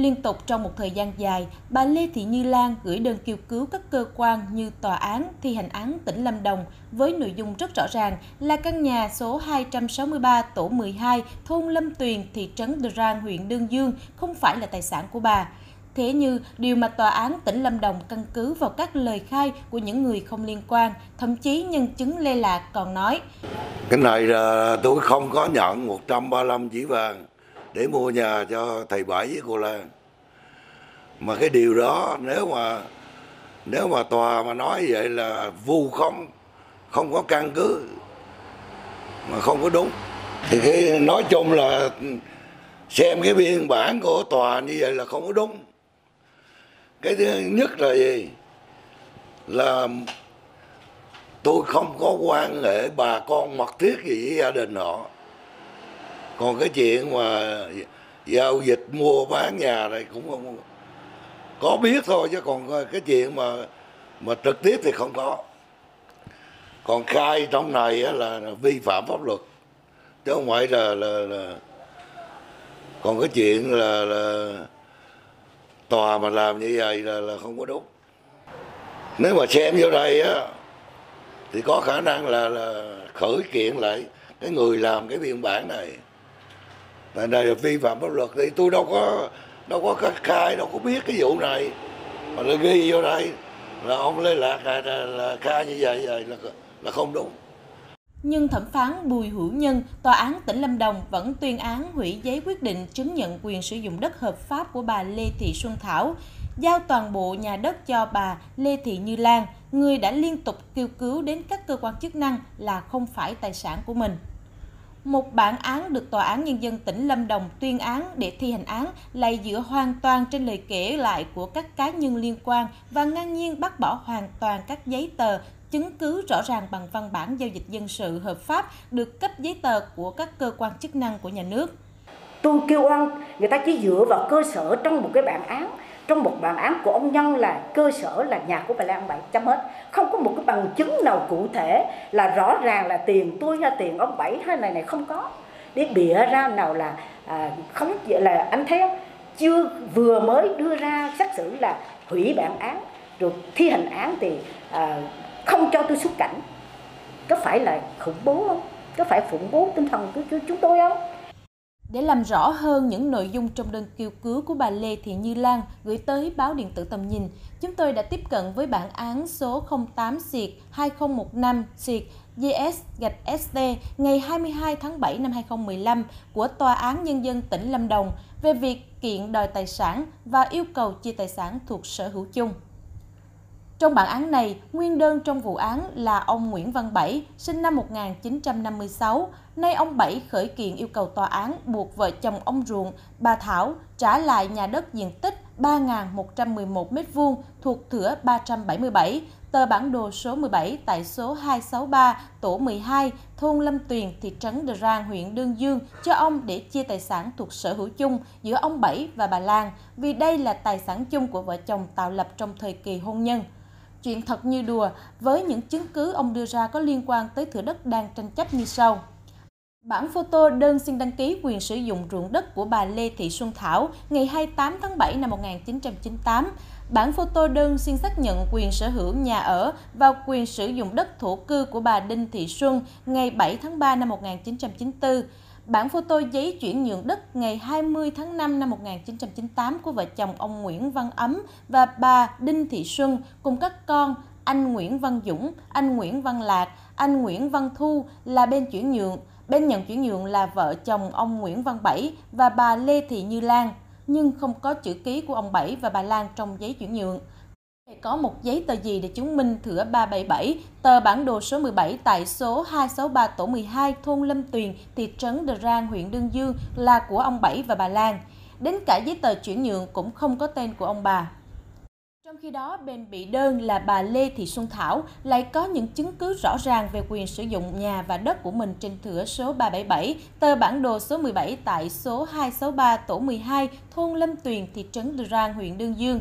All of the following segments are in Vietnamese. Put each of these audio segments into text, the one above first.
Liên tục trong một thời gian dài, bà Lê Thị Như Lan gửi đơn kêu cứu các cơ quan như Tòa án, Thi hành án tỉnh Lâm Đồng với nội dung rất rõ ràng là căn nhà số 263 tổ 12, thôn Lâm Tuyền, thị trấn Đờ Rang, huyện Đơn Dương không phải là tài sản của bà. Thế như điều mà Tòa án tỉnh Lâm Đồng căn cứ vào các lời khai của những người không liên quan, thậm chí nhân chứng Lê Lạc còn nói. Cái này là tôi không có nhận 135 chỉ vàng để mua nhà cho thầy Bảy với cô Lan. Mà cái điều đó nếu mà tòa mà nói vậy là vu khống, không có căn cứ, mà không có đúng. Thì cái nói chung là xem cái biên bản của tòa như vậy là không có đúng. Cái thứ nhất là gì? Là tôi không có quan hệ bà con mật thiết gì với gia đình họ. Còn cái chuyện mà giao dịch mua bán nhà này cũng không có biết thôi, chứ còn cái chuyện mà trực tiếp thì không có. Còn khai trong này là vi phạm pháp luật, chứ không phải là còn cái chuyện là tòa mà làm như vậy là không có đúng. Nếu mà xem vô đây thì có khả năng là khởi kiện lại cái người làm cái biên bản này. Tại đây là vi phạm pháp luật, thì tôi đâu có khai, đâu có biết cái vụ này mà nó ghi vô đây là ông Lê Lạc là khai như vậy là không đúng. Nhưng thẩm phán Bùi Hữu Nhân, Tòa án tỉnh Lâm Đồng vẫn tuyên án hủy giấy quyết định chứng nhận quyền sử dụng đất hợp pháp của bà Lê Thị Xuân Thảo, giao toàn bộ nhà đất cho bà Lê Thị Như Lan, người đã liên tục kêu cứu đến các cơ quan chức năng là không phải tài sản của mình. Một bản án được Tòa án Nhân dân tỉnh Lâm Đồng tuyên án để thi hành án lại dựa hoàn toàn trên lời kể lại của các cá nhân liên quan và ngang nhiên bác bỏ hoàn toàn các giấy tờ, chứng cứ rõ ràng bằng văn bản giao dịch dân sự hợp pháp được cấp giấy tờ của các cơ quan chức năng của nhà nước. Tôi kêu oan, người ta chỉ dựa vào cơ sở trong một cái bản án. Trong một bản án của ông Nhân là cơ sở là nhà của bà Lan Bảy, chấm hết. Không có một cái bằng chứng nào cụ thể là rõ ràng là tiền tôi hay tiền ông Bảy hay này không có. Để bịa ra nào là không là anh thấy không? Chưa vừa mới đưa ra xét xử là hủy bản án, rồi thi hành án thì không cho tôi xuất cảnh. Có phải là khủng bố không? Có phải khủng bố tinh thần của chúng tôi không? Để làm rõ hơn những nội dung trong đơn kêu cứu của bà Lê Thị Như Lan gửi tới báo điện tử Tầm Nhìn, chúng tôi đã tiếp cận với bản án số 08-2015-GS-ST ngày 22 tháng 7 năm 2015 của Tòa án Nhân dân tỉnh Lâm Đồng về việc kiện đòi tài sản và yêu cầu chia tài sản thuộc sở hữu chung. Trong bản án này, nguyên đơn trong vụ án là ông Nguyễn Văn Bảy, sinh năm 1956. Nay ông Bảy khởi kiện yêu cầu tòa án buộc vợ chồng ông ruộng, bà Thảo trả lại nhà đất diện tích 3.111 m² thuộc thửa 377, tờ bản đồ số 17 tại số 263, tổ 12, thôn Lâm Tuyền, thị trấn Đờ Rang, huyện Đơn Dương cho ông để chia tài sản thuộc sở hữu chung giữa ông Bảy và bà Lan, vì đây là tài sản chung của vợ chồng tạo lập trong thời kỳ hôn nhân. Chuyện thật như đùa, với những chứng cứ ông đưa ra có liên quan tới thửa đất đang tranh chấp như sau. Bản photo đơn xin đăng ký quyền sử dụng ruộng đất của bà Lê Thị Xuân Thảo ngày 28 tháng 7 năm 1998, bản photo đơn xin xác nhận quyền sở hữu nhà ở và quyền sử dụng đất thổ cư của bà Đinh Thị Xuân ngày 7 tháng 3 năm 1994, bản photo giấy chuyển nhượng đất ngày 20 tháng 5 năm 1998 của vợ chồng ông Nguyễn Văn Ấm và bà Đinh Thị Xuân cùng các con anh Nguyễn Văn Dũng, anh Nguyễn Văn Lạc, anh Nguyễn Văn Thu là bên chuyển nhượng. Bên nhận chuyển nhượng là vợ chồng ông Nguyễn Văn Bảy và bà Lê Thị Như Lan, nhưng không có chữ ký của ông Bảy và bà Lan trong giấy chuyển nhượng. Có một giấy tờ gì để chứng minh thửa 377, tờ bản đồ số 17 tại số 263 tổ 12, thôn Lâm Tuyền, thị trấn Đờ Rang, huyện Đơn Dương là của ông Bảy và bà Lan. Đến cả giấy tờ chuyển nhượng cũng không có tên của ông bà. Trong khi đó, bên bị đơn là bà Lê Thị Xuân Thảo lại có những chứng cứ rõ ràng về quyền sử dụng nhà và đất của mình trên thửa số 377, tờ bản đồ số 17 tại số 263 tổ 12, thôn Lâm Tuyền, thị trấn Đờ Rang, huyện Đơn Dương.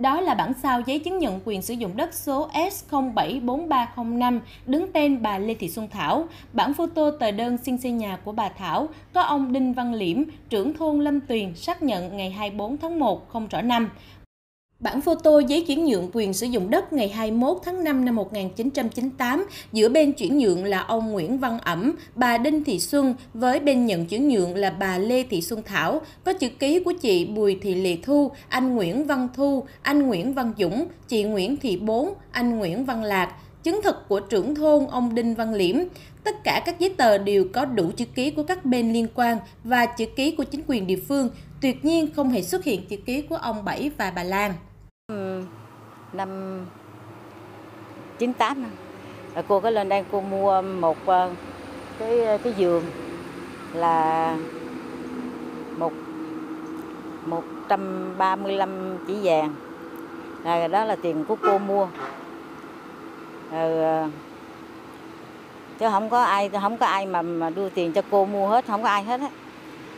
Đó là bản sao giấy chứng nhận quyền sử dụng đất số S074305 đứng tên bà Lê Thị Xuân Thảo, bản photo tờ đơn xin xây nhà của bà Thảo có ông Đinh Văn Liễm, trưởng thôn Lâm Tuyền xác nhận ngày 24 tháng 1 không rõ năm. Bản photo giấy chuyển nhượng quyền sử dụng đất ngày 21 tháng 5 năm 1998 giữa bên chuyển nhượng là ông Nguyễn Văn Ấm, bà Đinh Thị Xuân với bên nhận chuyển nhượng là bà Lê Thị Xuân Thảo, có chữ ký của chị Bùi Thị Lệ Thu, anh Nguyễn Văn Thu, anh Nguyễn Văn Dũng, chị Nguyễn Thị Bốn, anh Nguyễn Văn Lạc, chứng thực của trưởng thôn ông Đinh Văn Liễm. Tất cả các giấy tờ đều có đủ chữ ký của các bên liên quan và chữ ký của chính quyền địa phương, tuyệt nhiên không hề xuất hiện chữ ký của ông Bảy và bà Lan. Năm 98 là cô có lên đây cô mua một cái giường là 135 chỉ vàng, rồi đó là tiền của cô mua, rồi chứ không có ai mà đưa tiền cho cô mua hết, không có ai hết á.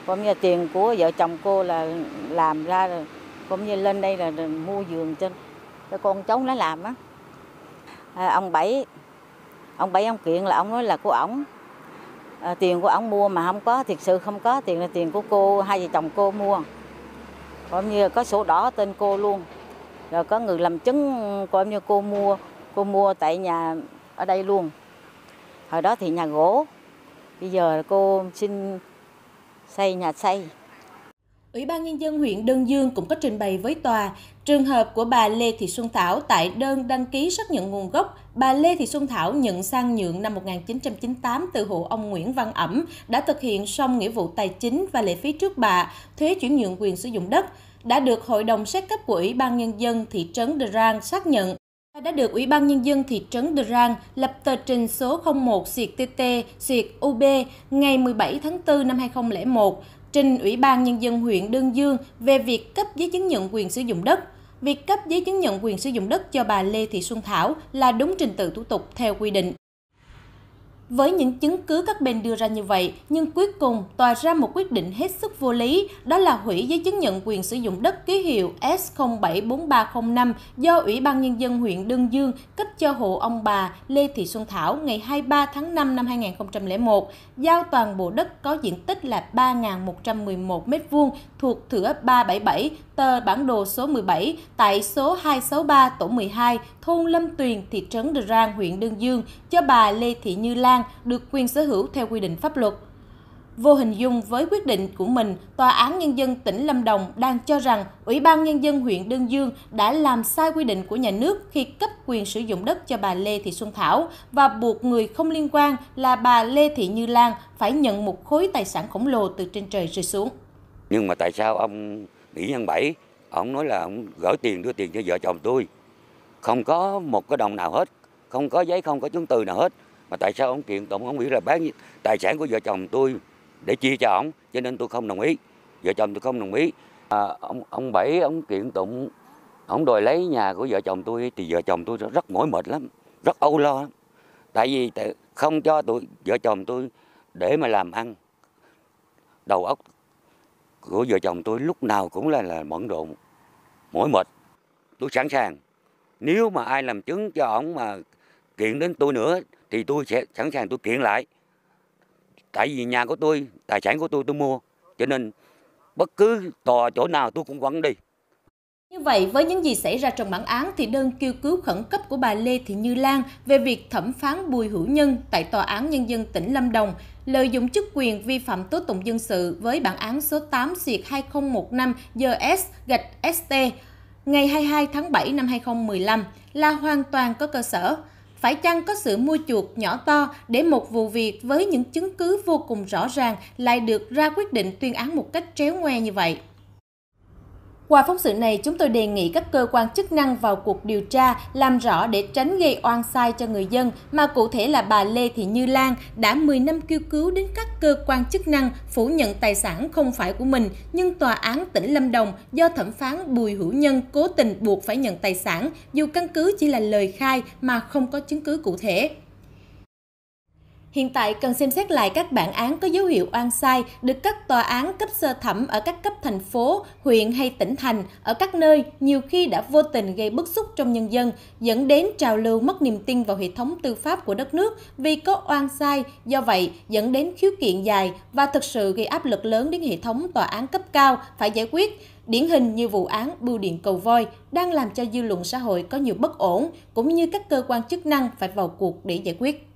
Cũng như là tiền của vợ chồng cô là làm ra rồi, cũng như lên đây là mua giường cho con cháu nó làm á. Ông Bảy ông kiện là ông nói là của ổng, tiền của ổng mua mà không có, thiệt sự không có, tiền là tiền của cô, hai vợ chồng cô mua. Cũng như có sổ đỏ tên cô luôn, rồi có người làm chứng, cũng như cô mua tại nhà ở đây luôn. Hồi đó thì nhà gỗ, bây giờ cô xin xây nhà xây. Ủy ban Nhân dân huyện Đơn Dương cũng có trình bày với tòa trường hợp của bà Lê Thị Xuân Thảo tại đơn đăng ký xác nhận nguồn gốc. Bà Lê Thị Xuân Thảo nhận sang nhượng năm 1998 từ hộ ông Nguyễn Văn Ẩm đã thực hiện xong nghĩa vụ tài chính và lệ phí trước bạ, thuế chuyển nhượng quyền sử dụng đất, đã được Hội đồng xét cấp của Ủy ban Nhân dân thị trấn Đờ Rang xác nhận. Đã được Ủy ban Nhân dân thị trấn Đờ Rang lập tờ trình số 01/TT/UB ngày 17 tháng 4 năm 2001, trình Ủy ban Nhân dân huyện Đơn Dương về việc cấp giấy chứng nhận quyền sử dụng đất. Việc cấp giấy chứng nhận quyền sử dụng đất cho bà Lê Thị Xuân Thảo là đúng trình tự thủ tục theo quy định. Với những chứng cứ các bên đưa ra như vậy, nhưng cuối cùng tòa ra một quyết định hết sức vô lý, đó là hủy giấy chứng nhận quyền sử dụng đất ký hiệu S074305 do Ủy ban Nhân dân huyện Đơn Dương cấp cho hộ ông bà Lê Thị Xuân Thảo ngày 23 tháng 5 năm 2001, giao toàn bộ đất có diện tích là 3.111 m2 thuộc thửa 377, tờ bản đồ số 17 tại số 263 tổ 12, thôn Lâm Tuyền, thị trấn Đờ Rang, huyện Đơn Dương cho bà Lê Thị Như Lan được quyền sở hữu theo quy định pháp luật. Vô hình dung với quyết định của mình, Tòa án Nhân dân tỉnh Lâm Đồng đang cho rằng Ủy ban Nhân dân huyện Đơn Dương đã làm sai quy định của nhà nước khi cấp quyền sử dụng đất cho bà Lê Thị Xuân Thảo và buộc người không liên quan là bà Lê Thị Như Lan phải nhận một khối tài sản khổng lồ từ trên trời rơi xuống. Nhưng mà tại sao ông Nguyễn Văn Bảy, ông nói là ông gửi tiền, đưa tiền cho vợ chồng tôi, không có một cái đồng nào hết, không có giấy, không có chứng từ nào hết. Mà tại sao ông kiện tổng, ông nghĩ là bán tài sản của vợ chồng tôi để chia cho ông, cho nên tôi không đồng ý, vợ chồng tôi không đồng ý. Ông Bảy, ông kiện tổng, ông đòi lấy nhà của vợ chồng tôi thì vợ chồng tôi rất mỏi mệt lắm, rất âu lo lắm. Tại vì không cho vợ chồng tôi để mà làm ăn, đầu óc của vợ chồng tôi lúc nào cũng là bận rộn, mỏi mệt. Tôi sẵn sàng, nếu mà ai làm chứng cho ông mà kiện đến tôi nữa thì tôi sẽ sẵn sàng tôi kiện lại. Tại vì nhà của tôi, tài sản của tôi mua, cho nên bất cứ tòa chỗ nào tôi cũng vẫn đi. Như vậy, với những gì xảy ra trong bản án thì đơn kêu cứu khẩn cấp của bà Lê Thị Như Lan về việc thẩm phán Bùi Hữu Nhân tại Tòa án Nhân dân tỉnh Lâm Đồng lợi dụng chức quyền vi phạm tố tụng dân sự với bản án số 8/2015/GS-ST ngày 22 tháng 7 năm 2015 là hoàn toàn có cơ sở. Phải chăng có sự mua chuộc nhỏ to để một vụ việc với những chứng cứ vô cùng rõ ràng lại được ra quyết định tuyên án một cách tréo ngoe như vậy? Qua phóng sự này, chúng tôi đề nghị các cơ quan chức năng vào cuộc điều tra, làm rõ để tránh gây oan sai cho người dân, mà cụ thể là bà Lê Thị Như Lan đã 10 năm kêu cứu đến các cơ quan chức năng phủ nhận tài sản không phải của mình, nhưng Tòa án tỉnh Lâm Đồng do thẩm phán Bùi Hữu Nhân cố tình buộc phải nhận tài sản, dù căn cứ chỉ là lời khai mà không có chứng cứ cụ thể. Hiện tại cần xem xét lại các bản án có dấu hiệu oan sai được các tòa án cấp sơ thẩm ở các cấp thành phố, huyện hay tỉnh thành ở các nơi nhiều khi đã vô tình gây bức xúc trong nhân dân, dẫn đến trào lưu mất niềm tin vào hệ thống tư pháp của đất nước vì có oan sai, do vậy dẫn đến khiếu kiện dài và thực sự gây áp lực lớn đến hệ thống tòa án cấp cao phải giải quyết. Điển hình như vụ án bưu điện Cầu Voi đang làm cho dư luận xã hội có nhiều bất ổn, cũng như các cơ quan chức năng phải vào cuộc để giải quyết.